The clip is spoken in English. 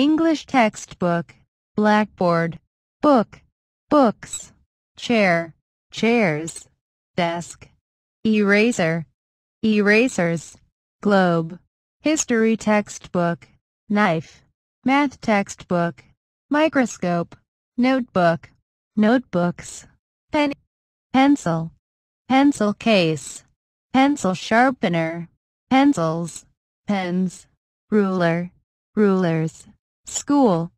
English textbook, blackboard, book, books, chair, chairs, desk, eraser, erasers, globe, history textbook, knife, math textbook, microscope, notebook, notebooks, pen, pencil, pencil case, pencil sharpener, pencils, pens, ruler, rulers, school,